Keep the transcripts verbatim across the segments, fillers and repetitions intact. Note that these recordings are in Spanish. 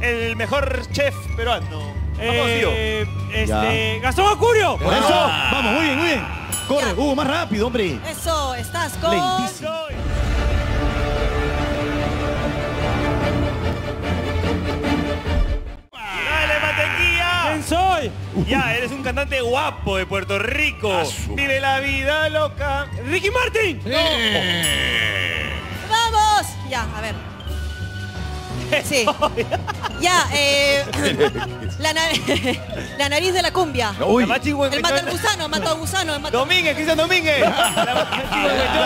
el mejor chef peruano. Vamos, tío. Eh, este, Gastón Acurio. Por eso, ah. vamos, muy bien, muy bien. Corre, Hugo, uh, más rápido, hombre. Eso, estás con... Lentísimo. ¡Dale, mantequilla! ¿Quién soy? Uh. Ya, eres un cantante guapo de Puerto Rico. Asu. Vive la vida loca. ¡Ricky Martin! No. Eh. ¡Vamos! Ya, a ver. Sí. Ya, eh... la, na la nariz de la cumbia. Uy. El mata al gusano, el mata al gusano. El mata Domínguez, Cristian Domínguez. La, la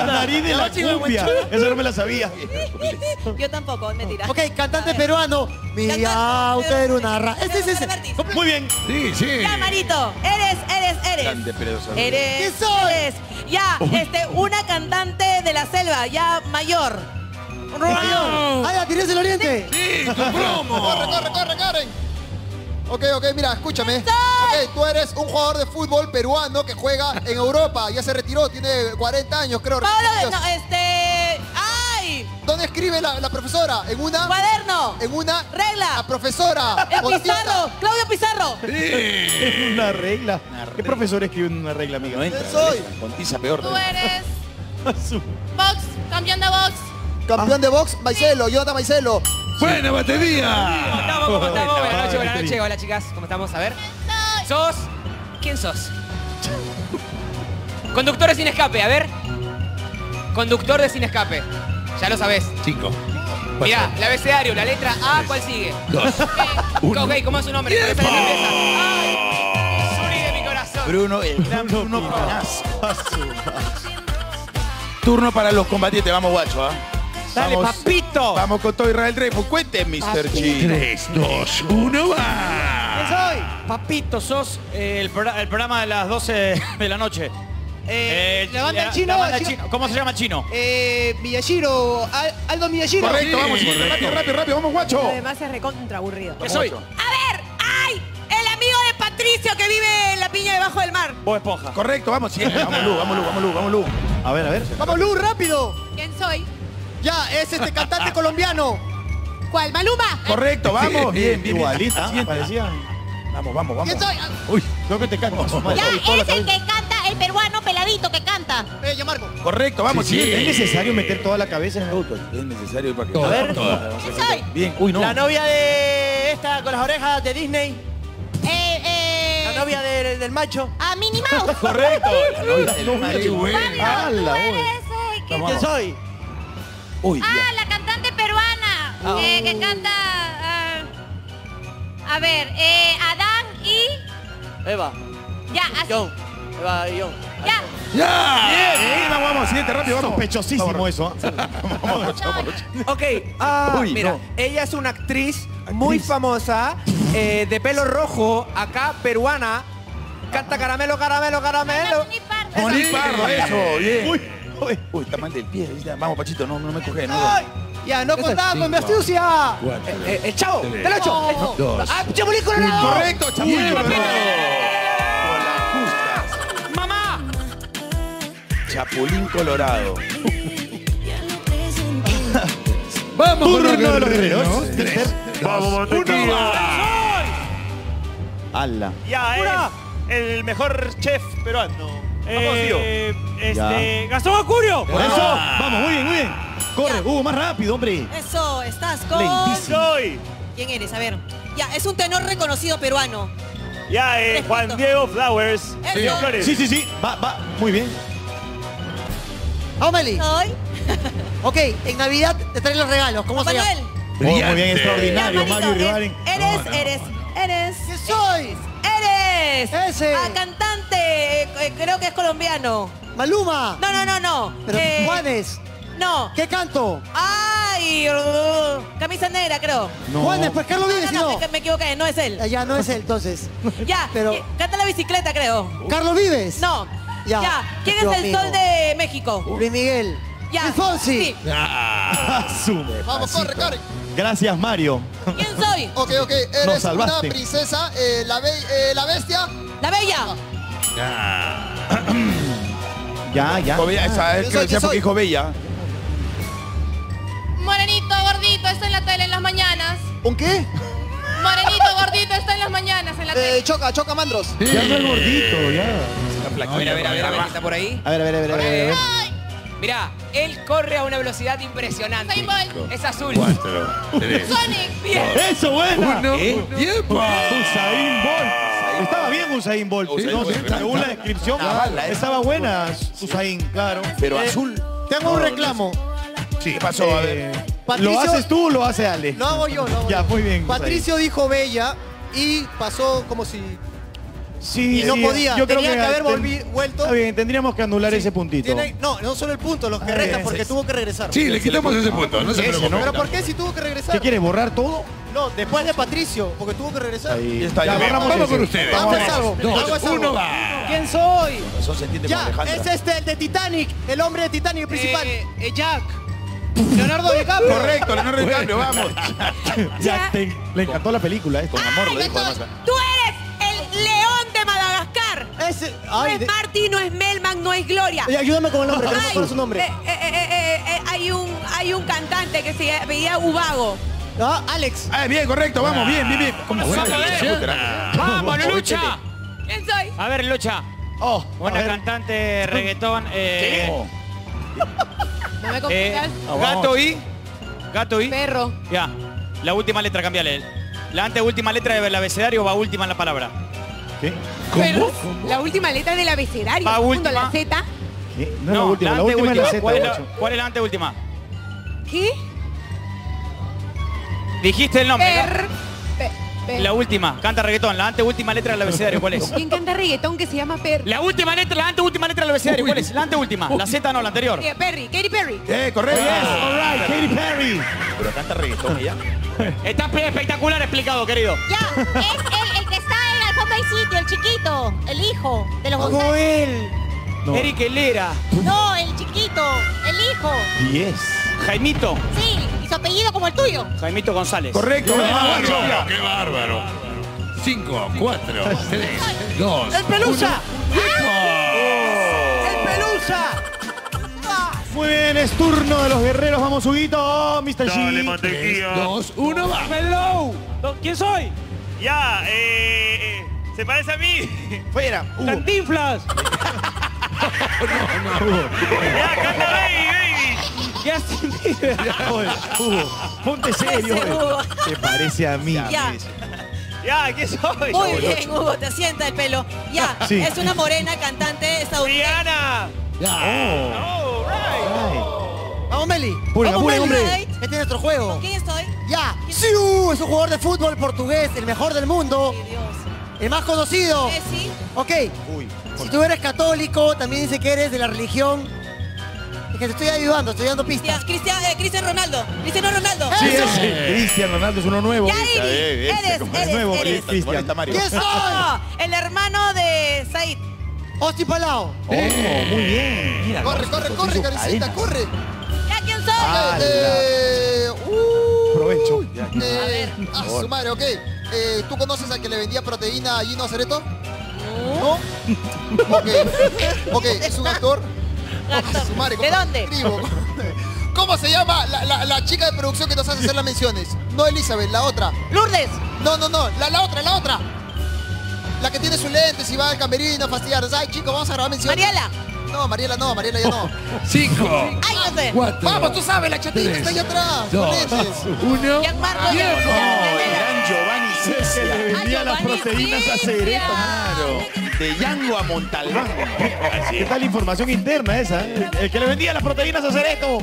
nariz de la, la cumbia. Eso no me la sabía. Yo tampoco, mentira. Ok, cantante peruano. Mi auto era una ra... Ese, ese, ese. Muy bien. Sí, sí. Ya, Marito. Eres, eres, eres. Cante, pero eres. ¿Qué soy? Eres. Ya, uy, este, una cantante de la selva, ya mayor. ¡Ay, la tiré del oriente! ¡Sí, tu promo! ¡Corre, corre, corre, corre! Ok, ok, mira, escúchame. Okay, tú eres un jugador de fútbol peruano que juega en Europa. Ya se retiró, tiene cuarenta años, creo. Pablo, no, este... ¡Ay! ¿Dónde escribe la, la profesora? ¿En una...? ¡Cuaderno! ¿En una...? ¡Regla! ¡La profesora! ¡El Pizarro! ¡Claudio Pizarro! Sí. Es una regla. Una regla. ¿Qué profesor escribe en una regla, amiga? No entra, soy. Con tiza peor. Tú eres... box, campeón de box. Campeón ah. de box, Maicelo, Jota Maicelo. ¡Buena batería! Estamos, ¿cómo estamos? Buenas noches, buenas noches. Hola, chicas, ¿cómo estamos? A ver. ¿Quién sos? ¿Quién sos? Conductores sin escape, a ver. Conductor de sin escape. Ya lo sabés. Cinco. Mirá, el abecedario, la letra A, ¿cuál sigue? Dos. Ok, okay, ¿cómo es su nombre? ¡Tiempo! ¡Ay! Suri de mi corazón. Bruno, el gran Bruno Pinazo. Turno para los combatientes. Vamos, guacho, ¿ah? ¿eh? Dale, vamos, papito. Vamos con todo. Israel Dreyfus. Cuente, míster Chi. tres, dos, uno, va. ¿Quién soy? Papito, sos eh, el, pro el programa de las doce de la noche. Eh, eh, la banda, la, chino, la banda chino. chino. ¿Cómo se llama el chino? Eh, Miyashiro. Al Aldo Miyashiro. Correcto, vamos. Sí, correcto. Rápido, rápido, rápido. Vamos, guacho. Además es recontra aburrido. ¿Qué soy? A ver. ¡Ay! El amigo de Patricio que vive en la piña debajo del mar. Bob Esponja. Correcto, vamos. Sí, vamos, Lu, vamos, Lu, vamos, Lu, vamos, Lu. A ver, a ver. Vamos, Lu, rápido. ¿Quién soy? Ya, es este cantante colombiano. ¿Cuál? Maluma. Correcto, vamos. Bien, bien. Igualita, parecía. Vamos, vamos, vamos. ¿Quién soy? Uy, creo que te canto. Ya, es el que canta, el peruano peladito que canta. Eh, yo marco. Correcto, vamos. Sí, sí. Es necesario meter toda la cabeza en el auto. Es necesario para que... A ver. ¿Quién soy? Bien, uy, no. La novia de esta con las orejas de Disney. Eh, eh. La novia de, del macho. Ah, Minnie Mouse. Correcto. Qué buena. ¿Quién soy? Uy, ah, ya, la cantante peruana, oh, eh, que canta, uh, a ver, eh, Adán y... Eva. Ya, así. John. Eva y John. Ya. Ya. Bien. Bien. Vamos, vamos, siguiente, rápido, vamos. Sospechosísimo, vamos, eso. ¿eh? Vamos, vamos, vamos. Ok, ah, uy, mira, no, ella es una actriz, actriz. muy famosa, eh, de pelo rojo, acá, peruana, canta Caramelo, Caramelo, Caramelo. Moni Pardo, eso, bien. Uy. Uy, uy, está mal del pie. Vamos, Pachito, no, no me coge, no. Ay, ya, no contamos, me astucia. Eh, eh, el chavo, del ocho. Dos. Ah, Chapulín Colorado. Correcto, Chapulín Colorado. ¡Mamá! Chapulín Colorado. Vamos, uno de los guerreros. Tres. Vamos, Mantequilla. ¡Hala! Ya es el mejor chef peruano. Vamos, tío. Eh, este, Gastón Acurio. Por eso, vamos, muy bien, muy bien. Corre, Hugo, uh, más rápido, hombre. Eso, estás con... Lentísimo. ¿Quién eres? A ver. Ya, es un tenor reconocido peruano. Ya, eh, Juan Diego Flowers. Sí. sí, sí, sí, va, va, muy bien. Aumeli. Soy. Ok, en Navidad te traen los regalos, ¿cómo Manuel? se llama? Oh, muy bien, extraordinario, ya, Mario Rivera. Eres, no, no, eres, no. eres. ¿Qué soy? Eres. Ese. A cantante. Creo que es colombiano. Maluma. No, no, no, no. Pero eh, Juanes. No. ¿Qué canto? Ay, uh, camisa negra, creo. No. Juanes, pues Carlos Vives. No, no, no, no. Me, me equivoqué, no es él. Ya, no es él, entonces. Ya, pero... canta La Bicicleta, creo. ¿Carlos Vives? No. Ya. ya. ¿Quién Yo es el amigo. sol de México? Luis Miguel. Ya. Fonsi. Sí. Ah, asume. Vamos, corre, corre. Gracias, Mario. ¿Quién soy? Ok, ok. Eres Nos salvaste. una princesa, eh, la, be eh, la bestia. La bella. Ah. Ya. ya, ya. ya. Esa es que decía porque dijo bella. Morenito, gordito, esto en la tele en las mañanas. ¿Un qué? Eh, choca, choca Mandros. Sí. Ya no es gordito, ya. No, mira, a ver, a ver, a ver, está por ahí. A ver, a ver, a ver, a ver. A ver. Mirá, él corre a una velocidad impresionante. Usain Bolt. Es azul. Cuatro, tres. Sonic. Bien. Eso, buena. Uno, ¿Eh? uno. Tiempo. Usain Bolt. Estaba bien Usain Bolt, Usain no, Bolt. Según la descripción, ah, la estaba buena Usain, claro. Pero eh, azul. Tengo no, un reclamo. Sí, ¿qué pasó? A ver. Eh, Patricio, ¿lo haces tú o lo hace Ale? Lo hago yo, lo hago ya, yo. Muy bien. Patricio Usain. Dijo bella y pasó como si... Sí, y no podía. Yo Tenía creo que, que haber volvi, vuelto. Está bien, tendríamos que anular sí. ese puntito. Tiene, no, no solo el punto, los que ah, restan, porque tuvo que regresar. Sí, le quitamos ese punto. No se preocupen. ¿Pero por qué si tuvo que regresar? ¿Qué quieres, borrar todo? No, después de Patricio, porque tuvo que regresar. Ahí está, ya, ya vamos, vamos con ustedes. Vamos a salvo. Dos, uno, va. ¿Quién soy? Ya, es este, el de Titanic, el hombre de Titanic el principal. Eh, eh, Jack. Leonardo DiCaprio. Correcto, Leonardo DiCaprio, vamos. Jack, te, le encantó la película, esto, con amor. Ay, lo dijo, además. Tú eres el león de Madagascar. Ese, ay, no es de... Marty, no es Melman, no es Gloria. Eh, ayúdame con el nombre, que no recuerdo su nombre. Eh, eh, eh, eh, hay, un, hay un cantante que se veía Ubago. No, Alex. Ah, bien, correcto, vamos, bien, bien, bien. ¿Cómo vamos, vamos, Lucha. ¿Quién soy? A ver, Lucha. Oh, buena cantante, reggaetón. Eh, oh. No me complican. Eh, gato y. Gato y. Perro. Ya. La última letra, cambiale. La anteúltima letra del abecedario va última en la palabra. ¿Qué? ¿Cómo? Pero, ¿Cómo? La última letra del abecedario. Va última. La Z. ¿Qué? No, no, la última, la última es la Z. ¿Cuál es la, ¿Cuál es la anteúltima? ¿Qué? Dijiste el nombre. Per, per, per. La última, canta reggaetón, la anteúltima letra del abecedario, ¿cuál es? ¿Quién canta reggaetón que se llama Per? La última letra, la anteúltima letra del abecedario, ¿cuál es? La anteúltima, la Z no, la anterior. Perry, Katy Perry. Eh, correcto. Yes, all right, Katy Perry. Pero canta reggaetón ya. Está espectacular explicado, querido. Ya, es él, el que está en la alfombra y sitio, el chiquito, el hijo de los González. No, él. No. Eric Helera. No, el chiquito, el hijo. Yes. Jaimito. Sí. Y su apellido como el tuyo. Jaimito González. Correcto. ¡Qué bárbaro! ¡Qué bárbaro! Cinco, cuatro, tres, dos, ¡el Pelusa! Uno, ¡ah! ¡El Pelusa! Muy bien, es turno de los guerreros. Vamos, Huguito. mister G. Tres, dos, uno, va. ¡Hello! ¿Quién soy? Ya, eh... eh se parece a mí. Fuera. Hugo. ¡Cantinflas! No, no, no. ¡Ya, canta baby, baby! Ya se mira. Hugo, ponte serio. Te parece a mí. Ya, ya ¿qué soy? Muy bien, Hugo, te sienta el pelo. Ya, sí. Es una morena cantante estadounidense. ¡Rihanna! Ya. Oh. Oh, right. Oh. Vamos, Meli. Pura, Vamos, pura, Meli. Hombre. Este es nuestro juego. ¿Quién estoy? Ya. Siu es un jugador de fútbol portugués, el mejor del mundo. Ay, Dios. El más conocido. Messi. Ok. Uy, si tú eres católico, también dice que eres de la religión... Es que te estoy ayudando, estoy dando pistas. Cristian, eh, Cristian Ronaldo. Cristiano Ronaldo. Sí, sí, sí. Cristian Ronaldo es uno nuevo. Ya, Iri, eres, eres, eres, eres nuevo, Cristian. ¿Quién soy? No, el hermano de Said. Osti Palau. Oh, muy bien. Mira, corre, corre, corre, carecita, corre. ¿Ya quién soy? Eh, uh, Provecho. Eh, a su madre, ok. Eh, ¿Tú conoces al que le vendía proteína a Gino Cereto? No. ¿No? Ok, ok, es un actor. Gastón. Madre, ¿De dónde? ¿Cómo se llama la, la, la chica de producción que nos hace hacer las menciones? No Elizabeth, la otra. Lourdes. No, no, no, la, la otra, la otra. La que tiene sus lentes y va al camerino a fastidiar. Ay, chicos, vamos a grabar menciones. Mariela. No, Mariela no, Mariela ya no. Cinco. Ay, no sé. Cuatro, vamos, tú sabes, la chatita tres, está allá atrás. Dos, uno. Gianmarco. Ah, gran Giovanni César. Que le vendía las proteínas a Cereto, claro. De Yango a Montalbán. ¿Qué tal información interna esa? El que le vendía las proteínas a Cereto.